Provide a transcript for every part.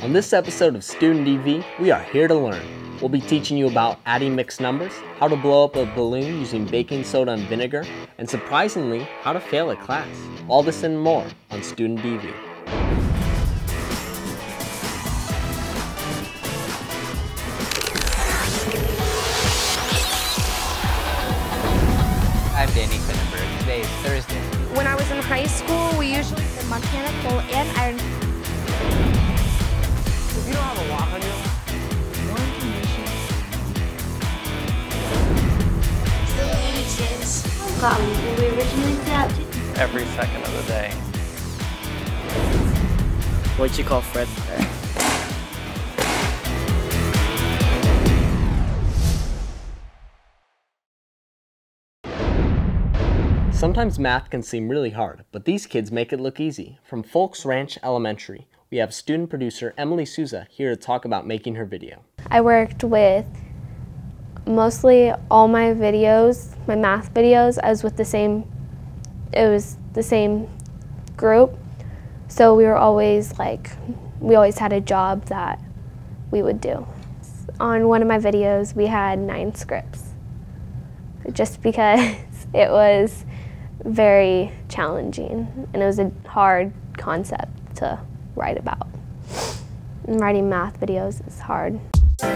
On this episode of StudentDV, we are here to learn. We'll be teaching you about adding mixed numbers, how to blow up a balloon using baking soda and vinegar, and surprisingly, how to fail a class. All this and more on StudentDV. I'm Danny Klinenberg. Today is Thursday. When I was in high school, we usually did Montana coal and iron. If you don't have a lock on you, one condition. The ages. Got what we originally adapted. Every second of the day. What'd you call Fred? Sometimes math can seem really hard, but these kids make it look easy. From Foulks Ranch Elementary, we have student producer Emily Souza here to talk about making her video. I worked with mostly all my videos, my math videos. I was with the same group, so we were always we always had a job that we would do. On one of my videos, we had 9 scripts, just because it was very challenging and it was a hard concept to write about. And writing math videos is hard. Hi,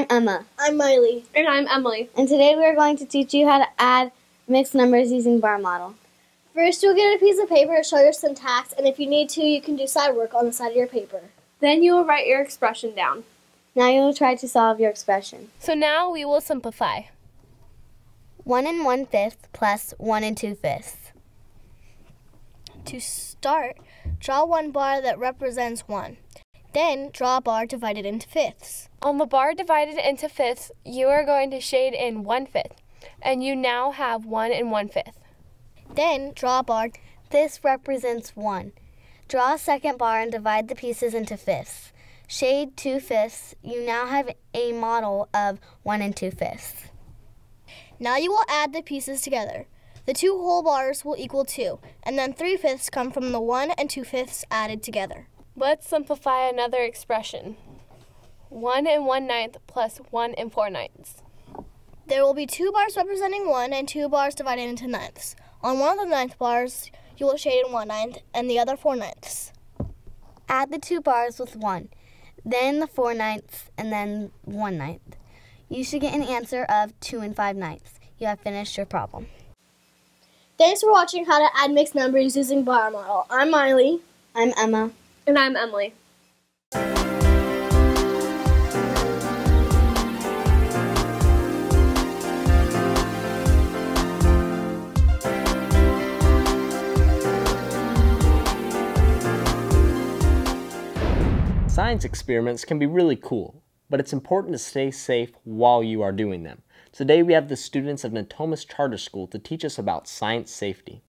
I'm Emma. I'm Miley. And I'm Emily. And today we are going to teach you how to add mixed numbers using bar model. First, you'll get a piece of paper to show your syntax, and if you need to, you can do side work on the side of your paper. Then you will write your expression down. Now you will try to solve your expression. So now we will simplify. 1 1/5 plus 1 2/5. To start, draw one bar that represents 1. Then draw a bar divided into fifths. On the bar divided into fifths, you are going to shade in 1/5, and you now have 1 1/5. Then draw a bar. This represents 1. Draw a second bar and divide the pieces into fifths. Shade 2/5. You now have a model of 1 2/5. Now you will add the pieces together. The 2 whole bars will equal 2, and then 3/5 come from the 1 2/5 added together. Let's simplify another expression. 1 1/9 plus 1 4/9. There will be 2 bars representing 1 and 2 bars divided into ninths. On one of the ninth bars, you will shade in 1 9th and the other 4 9ths. Add the 2 bars with 1, then the 4 9ths, and then 1 9th. You should get an answer of 2 5/9. You have finished your problem. Thanks for watching how to add mixed numbers using bar model. I'm Miley. I'm Emma. And I'm Emily. Science experiments can be really cool, but it's important to stay safe while you are doing them. Today we have the students of Natomas Charter School to teach us about science safety.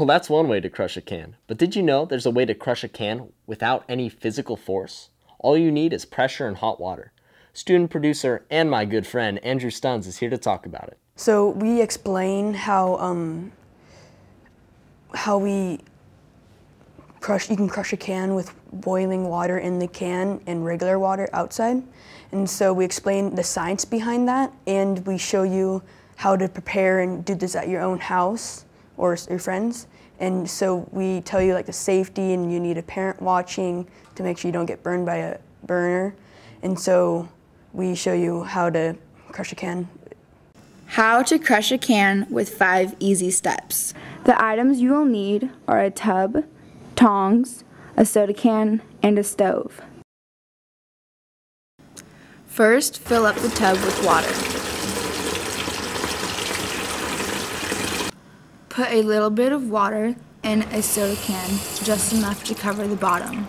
Well, that's one way to crush a can, but did you know there's a way to crush a can without any physical force? All you need is pressure and hot water. Student producer and my good friend Andrew Stunz is here to talk about it. So we explain how you can crush a can with boiling water in the can and regular water outside. And so we explain the science behind that, and we show you how to prepare and do this at your own house or your friends. And so we tell you like the safety, and you need a parent watching to make sure you don't get burned by a burner. And so we show you how to crush a can. How to crush a can with 5 easy steps. The items you will need are a tub, tongs, a soda can, and a stove. First, fill up the tub with water. Put a little bit of water in a soda can, just enough to cover the bottom.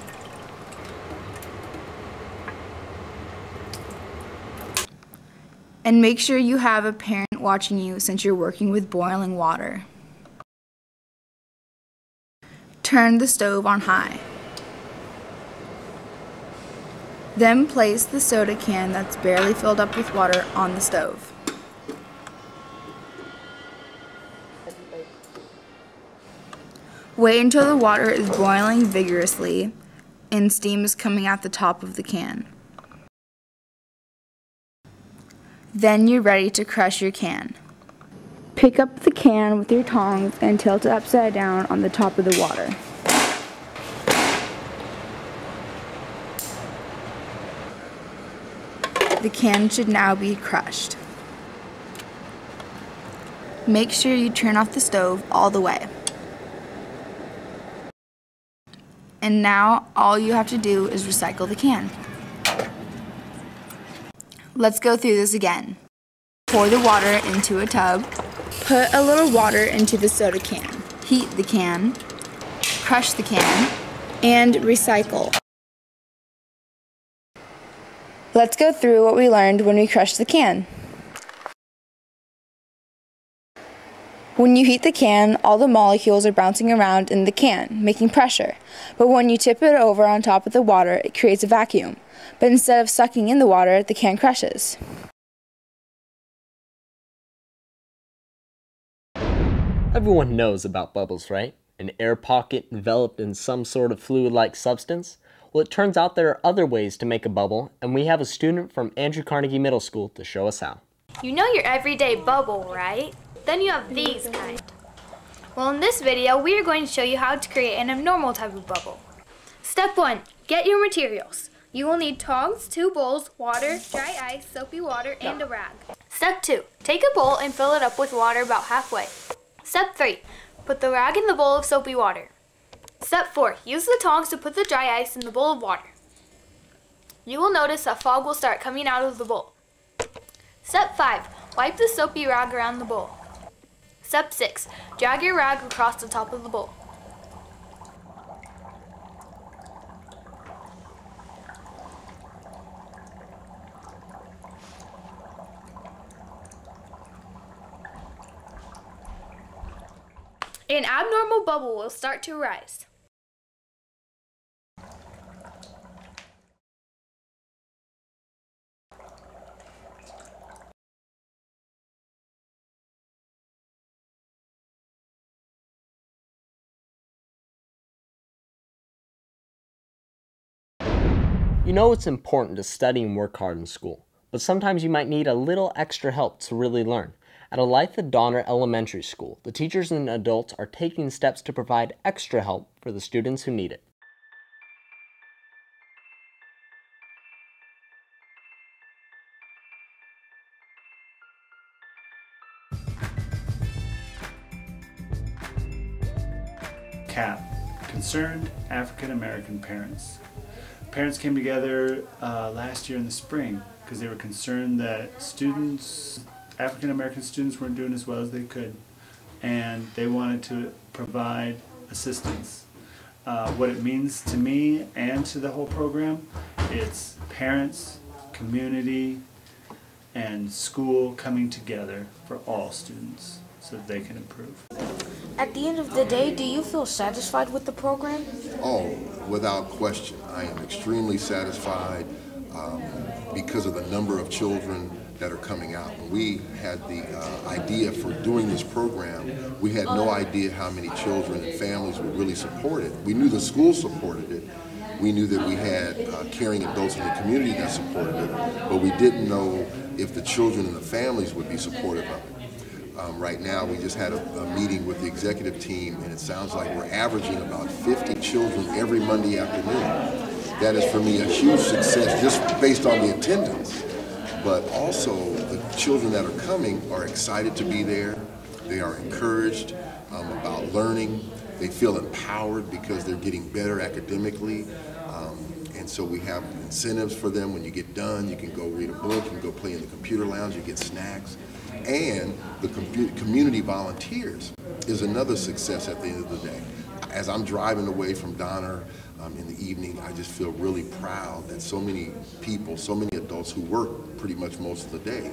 And make sure you have a parent watching you since you're working with boiling water. Turn the stove on high. Then place the soda can that's barely filled up with water on the stove. Wait until the water is boiling vigorously and steam is coming out the top of the can. Then you're ready to crush your can. Pick up the can with your tongs and tilt it upside down on the top of the water. The can should now be crushed. Make sure you turn off the stove all the way. And now all you have to do is recycle the can. Let's go through this again. Pour the water into a tub. Put a little water into the soda can. Heat the can. Crush the can. And recycle. Let's go through what we learned when we crushed the can. When you heat the can, all the molecules are bouncing around in the can, making pressure. But when you tip it over on top of the water, it creates a vacuum. But instead of sucking in the water, the can crushes. Everyone knows about bubbles, right? An air pocket enveloped in some sort of fluid-like substance. Well, it turns out there are other ways to make a bubble, and we have a student from Andrew Carnegie Middle School to show us how. You know your everyday bubble, right? Then you have these kind. Well, in this video, we are going to show you how to create an abnormal type of bubble. Step 1. Get your materials. You will need tongs, 2 bowls, water, dry ice, soapy water, and a rag. Step 2. Take a bowl and fill it up with water about halfway. Step 3. Put the rag in the bowl of soapy water. Step 4. Use the tongs to put the dry ice in the bowl of water. You will notice that fog will start coming out of the bowl. Step 5. Wipe the soapy rag around the bowl. Step 6. Drag your rag across the top of the bowl. An abnormal bubble will start to rise. You know, it's important to study and work hard in school, but sometimes you might need a little extra help to really learn. At Elitha Donner Elementary School, the teachers and adults are taking steps to provide extra help for the students who need it. CAP, Concerned African American Parents. Parents came together last year in the spring because they were concerned that students, African American students, weren't doing as well as they could, and they wanted to provide assistance. What it means to me and to the whole program, it's parents, community, and school coming together for all students so that they can improve. At the end of the day, do you feel satisfied with the program? Oh, without question. I am extremely satisfied because of the number of children that are coming out. When we had the idea for doing this program, we had no idea how many children and families would really support it. We knew the school supported it, we knew that we had caring adults in the community that supported it, but we didn't know if the children and the families would be supportive of it. Right now, we just had a meeting with the executive team, and it sounds like we're averaging about 50 children every Monday afternoon. That is, for me, a huge success just based on the attendance. But also, the children that are coming are excited to be there. They are encouraged about learning. They feel empowered because they're getting better academically. And so we have incentives for them. When you get done, you can go read a book, you can go play in the computer lounge, you get snacks. And the community volunteers is another success at the end of the day. As I'm driving away from Donner in the evening, I just feel really proud that so many people, so many adults who work pretty much most of the day,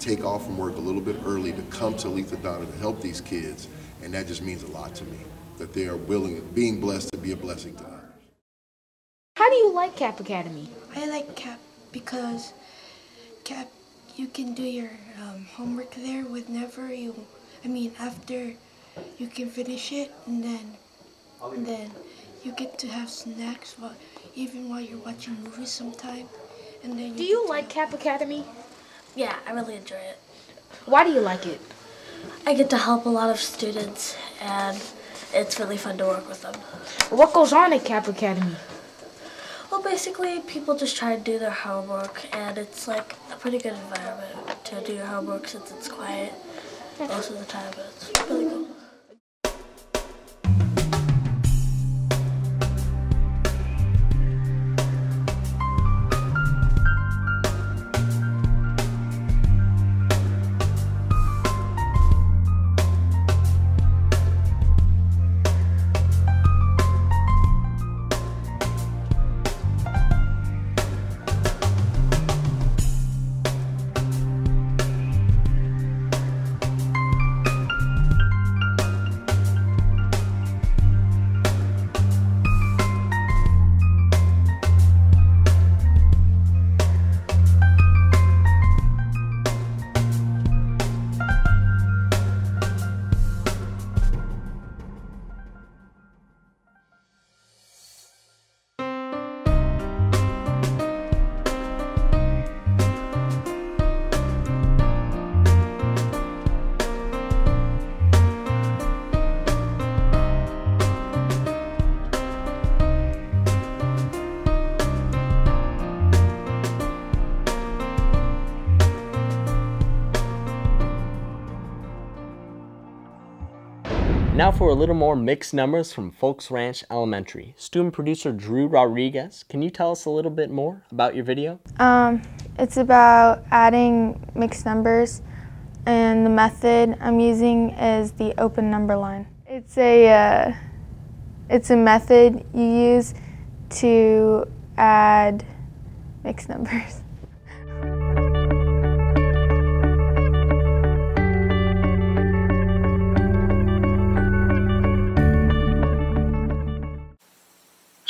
take off from work a little bit early to come to Elitha Donner to help these kids, and that just means a lot to me, that they are willing, being blessed to be a blessing to others. How do you like CAP Academy? I like CAP because CAP, you can do your homework there whenever you, after you can finish it, and then you get to have snacks even while you're watching movies sometime. And then do you like CAP Academy? Yeah, I really enjoy it. Why do you like it? I get to help a lot of students, and it's really fun to work with them. What goes on at CAP Academy? Well, basically, people just try to do their homework, and it's like a pretty good environment to do your homework since it's quiet most of the time, but it's really good. Now for a little more mixed numbers from Foulks Ranch Elementary. Student producer Drew Rodriguez, can you tell us a little bit more about your video? It's about adding mixed numbers, and the method I'm using is the open number line. It's a method you use to add mixed numbers.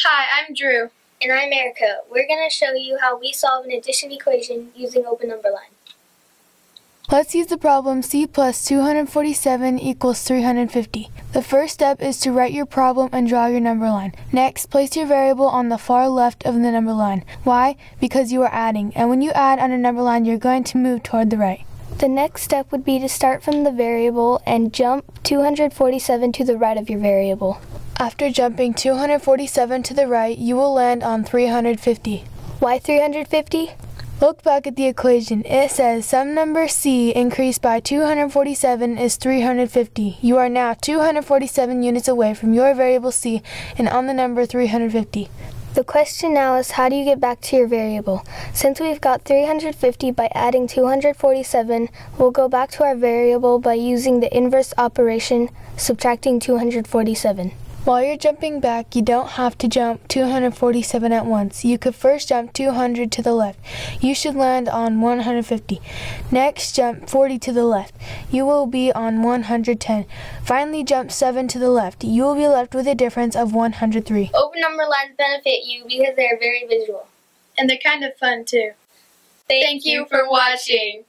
Hi, I'm Drew. And I'm Erica. We're going to show you how we solve an addition equation using open number line. Let's use the problem C plus 247 equals 350. The first step is to write your problem and draw your number line. Next, place your variable on the far left of the number line. Why? Because you are adding, and when you add on a number line, you're going to move toward the right. The next step would be to start from the variable and jump 247 to the right of your variable. After jumping 247 to the right, you will land on 350. Why 350? Look back at the equation. It says some number C increased by 247 is 350. You are now 247 units away from your variable C and on the number 350. The question now is, how do you get back to your variable? Since we've got 350 by adding 247, we'll go back to our variable by using the inverse operation, subtracting 247. While you're jumping back, you don't have to jump 247 at once. You could first jump 200 to the left. You should land on 150. Next, jump 40 to the left. You will be on 110. Finally, jump 7 to the left. You will be left with a difference of 103. Open number lines benefit you because they are very visual. And they're kind of fun, too. Thank you for watching.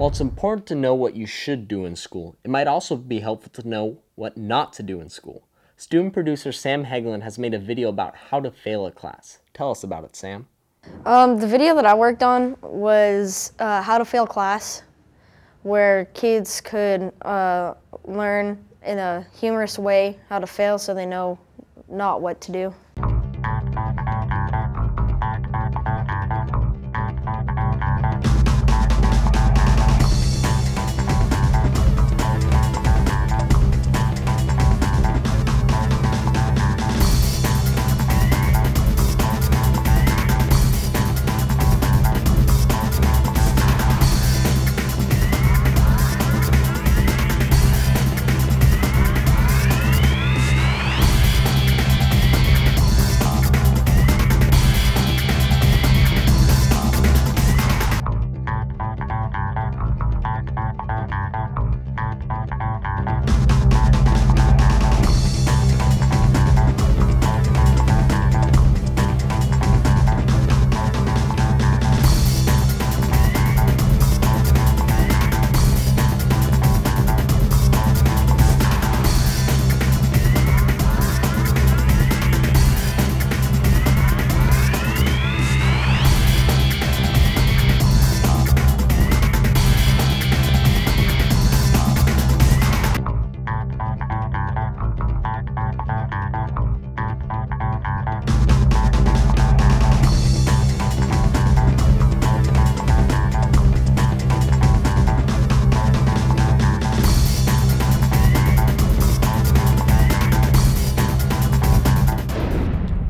While it's important to know what you should do in school, it might also be helpful to know what not to do in school. Student producer Sam Hegland has made a video about how to fail a class. Tell us about it, Sam. The video that I worked on was how to fail class, where kids could learn in a humorous way how to fail so they know not what to do.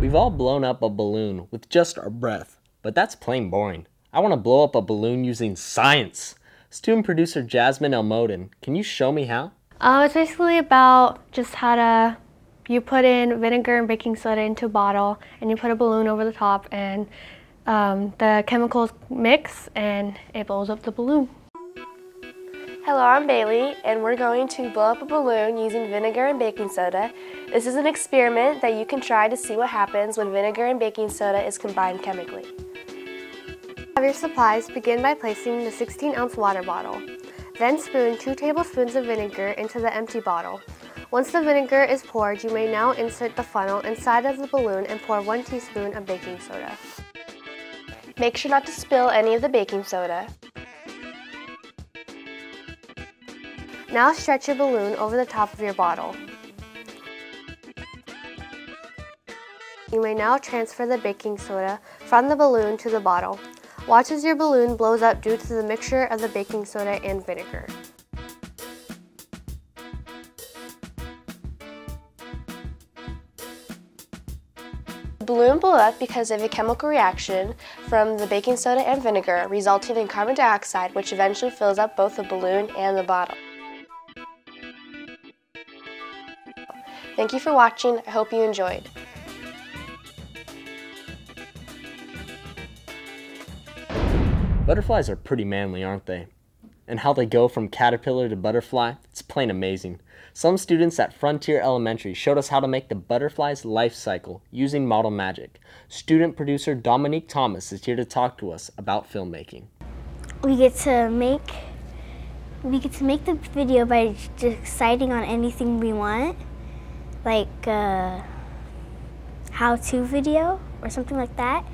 We've all blown up a balloon with just our breath, but that's plain boring. I want to blow up a balloon using science. Student producer Jasmine Elmodin, can you show me how? It's basically about just how to, you put in vinegar and baking soda into a bottle and you put a balloon over the top and the chemicals mix and it blows up the balloon. Hello, I'm Bailey, and we're going to blow up a balloon using vinegar and baking soda. This is an experiment that you can try to see what happens when vinegar and baking soda is combined chemically. Have your supplies. Begin by placing the 16-ounce water bottle. Then spoon 2 tablespoons of vinegar into the empty bottle. Once the vinegar is poured, you may now insert the funnel inside of the balloon and pour 1 teaspoon of baking soda. Make sure not to spill any of the baking soda. Now stretch your balloon over the top of your bottle. You may now transfer the baking soda from the balloon to the bottle. Watch as your balloon blows up due to the mixture of the baking soda and vinegar. The balloon blew up because of a chemical reaction from the baking soda and vinegar, resulting in carbon dioxide, which eventually fills up both the balloon and the bottle. Thank you for watching. I hope you enjoyed. Butterflies are pretty manly, aren't they? And how they go from caterpillar to butterfly, it's plain amazing. Some students at Frontier Elementary showed us how to make the butterfly's life cycle using model magic. Student producer Dominique Thomas is here to talk to us about filmmaking. We get to make the video by deciding on anything we want, like a how-to video or something like that.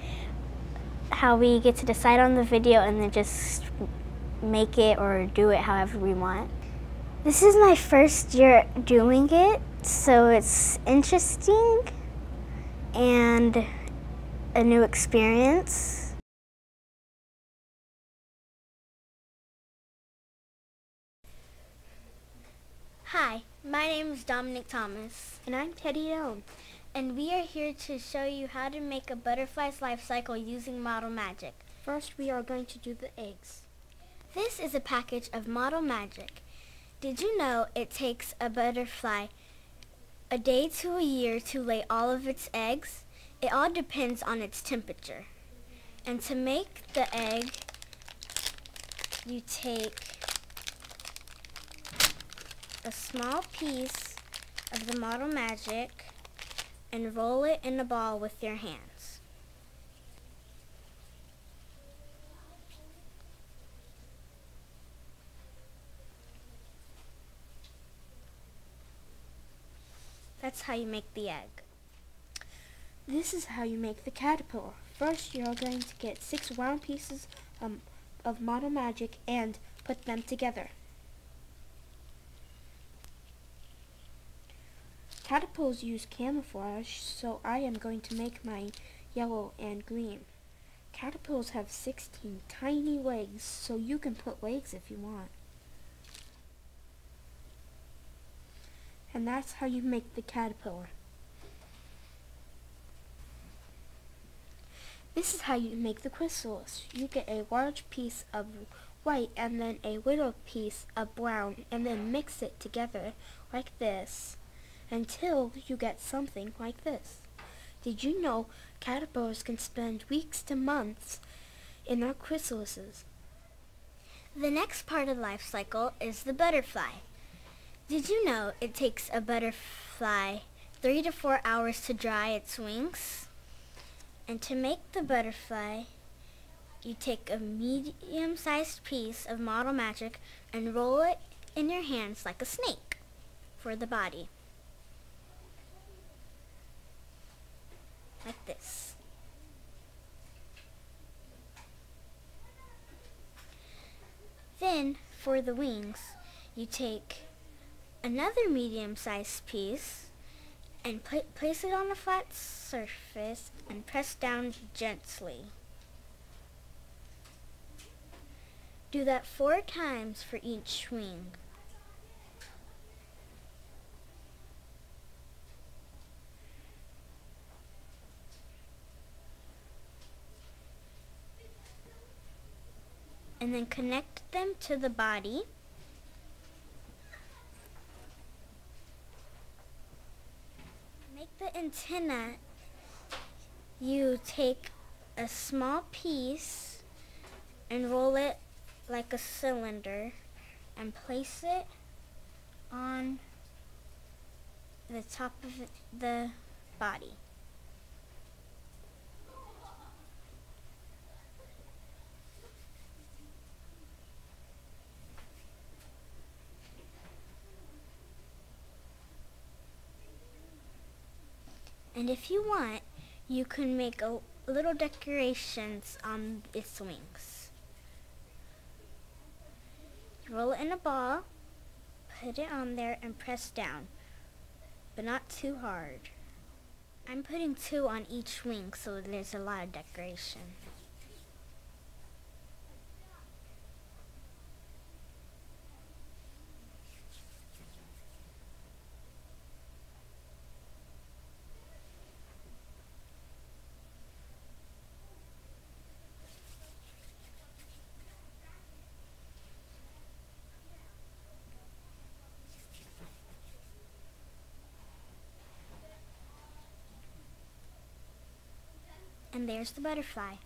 How we get to decide on the video and then just make it or do it however we want. This is my first year doing it, so it's interesting and a new experience. Hi. My name is Dominique Thomas. And I'm Teddy Elm. And we are here to show you how to make a butterfly's life cycle using model magic. First, we are going to do the eggs. This is a package of model magic. Did you know it takes a butterfly a day to a year to lay all of its eggs? It all depends on its temperature. And to make the egg, you take a small piece of the model magic and roll it in a ball with your hands. That's how you make the egg. This is how you make the caterpillar. First, you're going to get 6 round pieces of model magic and put them together. Caterpillars use camouflage, so I am going to make mine yellow and green. Caterpillars have 16 tiny legs, so you can put legs if you want. And that's how you make the caterpillar. This is how you make the chrysalis. You get a large piece of white and then a little piece of brown and then mix it together like this until you get something like this. Did you know caterpillars can spend weeks to months in their chrysalises? The next part of the life cycle is the butterfly. Did you know it takes a butterfly 3 to 4 hours to dry its wings? And to make the butterfly, you take a medium-sized piece of model magic and roll it in your hands like a snake for the body. Like this. Then, for the wings, you take another medium-sized piece and place it on a flat surface and press down gently. Do that 4 times for each wing. And then connect them to the body. The antenna, you take a small piece and roll it like a cylinder and place it on the top of the body. And if you want, you can make little decorations on its wings. Roll it in a ball, put it on there, and press down, but not too hard. I'm putting 2 on each wing, so there's a lot of decoration. And there's the butterfly.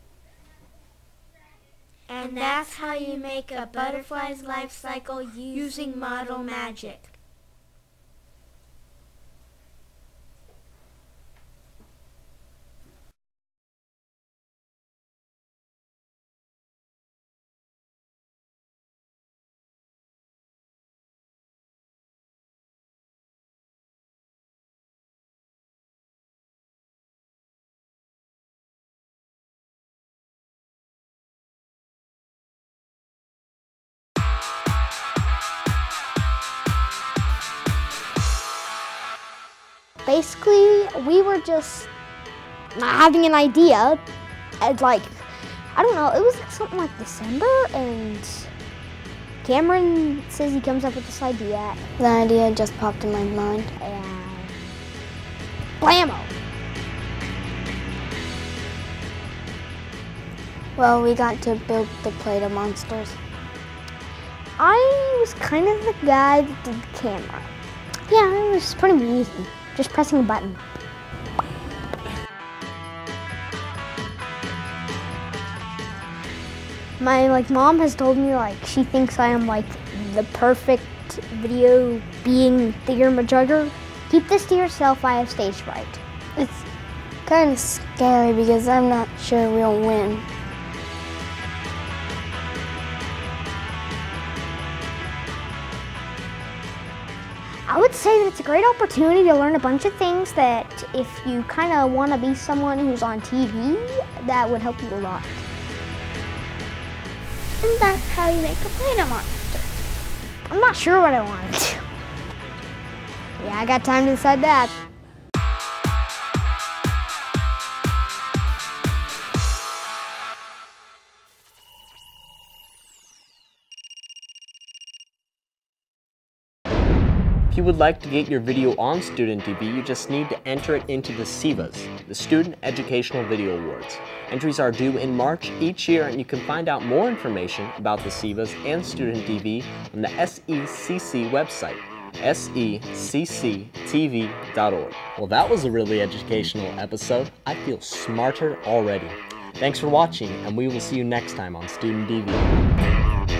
And that's how you make a butterfly's life cycle using model magic. Basically, we were just having an idea, and I don't know, it was something like December, and Cameron says he comes up with this idea. The idea just popped in my mind, and blammo! Well, we got to build the Play-Doh monsters. I was kind of the guy that did the camera. Yeah, it was pretty easy. Just pressing a button. My mom has told me she thinks I am the perfect video being thingamajigger. Keep this to yourself, I have stage fright. It's kind of scary because I'm not sure we'll win. I would say that it's a great opportunity to learn a bunch of things that if you kind of want to be someone who's on TV, that would help you a lot. And that's how you make a Play-Doh monster. I'm not sure what I want to do. Yeah, I got time to decide that. If you would like to get your video on StudentDV, you just need to enter it into the SEVAs, the Student Educational Video Awards. Entries are due in March each year, and you can find out more information about the SEVAs and StudentDV on the SECC website, secctv.org. Well, that was a really educational episode. I feel smarter already. Thanks for watching, and we will see you next time on StudentDV.